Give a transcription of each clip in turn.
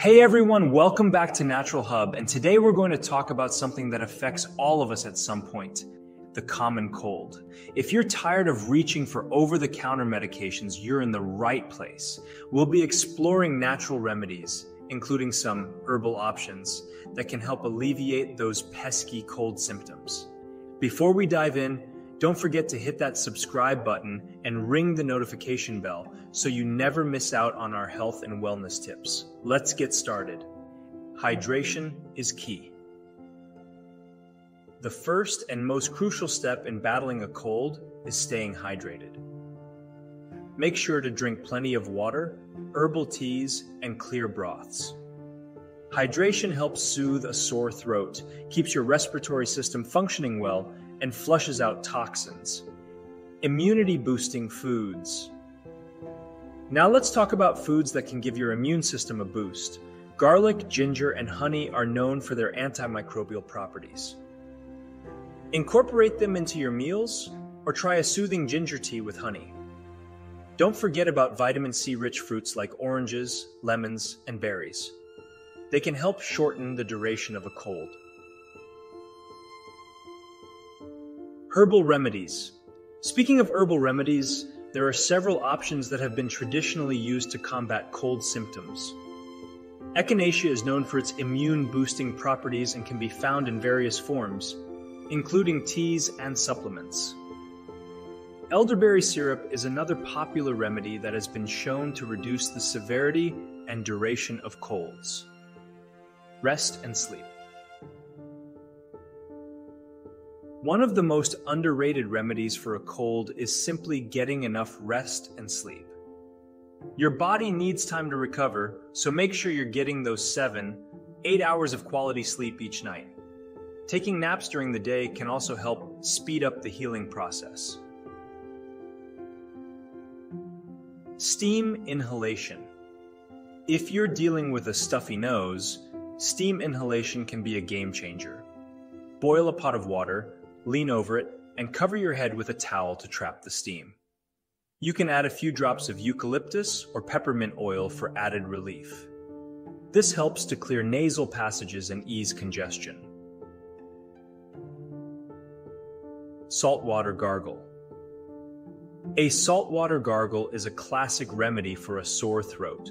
Hey everyone, welcome back to Natural Hub, and today we're going to talk about something that affects all of us at some point, the common cold. If you're tired of reaching for over-the-counter medications, you're in the right place. We'll be exploring natural remedies, including some herbal options that can help alleviate those pesky cold symptoms. Before we dive in, don't forget to hit that subscribe button and ring the notification bell so you never miss out on our health and wellness tips. Let's get started. Hydration is key. The first and most crucial step in battling a cold is staying hydrated. Make sure to drink plenty of water, herbal teas, and clear broths. Hydration helps soothe a sore throat, keeps your respiratory system functioning well, and flushes out toxins. Immunity-boosting foods. Now let's talk about foods that can give your immune system a boost. Garlic, ginger, and honey are known for their antimicrobial properties. Incorporate them into your meals or try a soothing ginger tea with honey. Don't forget about vitamin C-rich fruits like oranges, lemons, and berries. They can help shorten the duration of a cold. Herbal remedies. Speaking of herbal remedies, there are several options that have been traditionally used to combat cold symptoms. Echinacea is known for its immune-boosting properties and can be found in various forms, including teas and supplements. Elderberry syrup is another popular remedy that has been shown to reduce the severity and duration of colds. Rest and sleep. One of the most underrated remedies for a cold is simply getting enough rest and sleep. Your body needs time to recover, so make sure you're getting those 7-8 hours of quality sleep each night. Taking naps during the day can also help speed up the healing process. Steam inhalation. If you're dealing with a stuffy nose, steam inhalation can be a game changer. Boil a pot of water, lean over it, and cover your head with a towel to trap the steam. You can add a few drops of eucalyptus or peppermint oil for added relief. This helps to clear nasal passages and ease congestion. Saltwater gargle. A saltwater gargle is a classic remedy for a sore throat.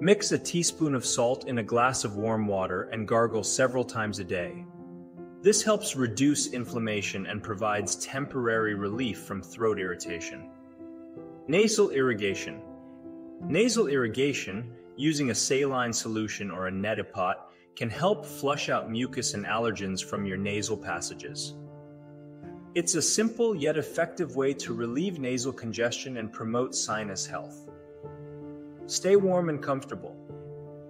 Mix a teaspoon of salt in a glass of warm water and gargle several times a day. This helps reduce inflammation and provides temporary relief from throat irritation. Nasal irrigation. Nasal irrigation, using a saline solution or a neti pot, can help flush out mucus and allergens from your nasal passages. It's a simple yet effective way to relieve nasal congestion and promote sinus health. Stay warm and comfortable.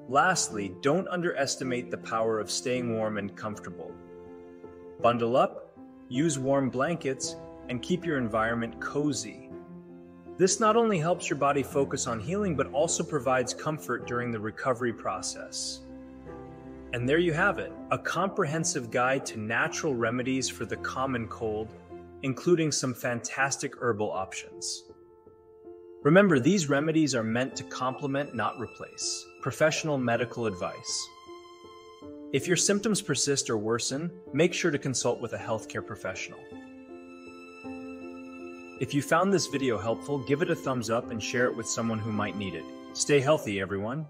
Lastly, don't underestimate the power of staying warm and comfortable. Bundle up, use warm blankets, and keep your environment cozy. This not only helps your body focus on healing, but also provides comfort during the recovery process. And there you have it, a comprehensive guide to natural remedies for the common cold, including some fantastic herbal options. Remember, these remedies are meant to complement, not replace, professional medical advice. If your symptoms persist or worsen, make sure to consult with a healthcare professional. If you found this video helpful, give it a thumbs up and share it with someone who might need it. Stay healthy, everyone.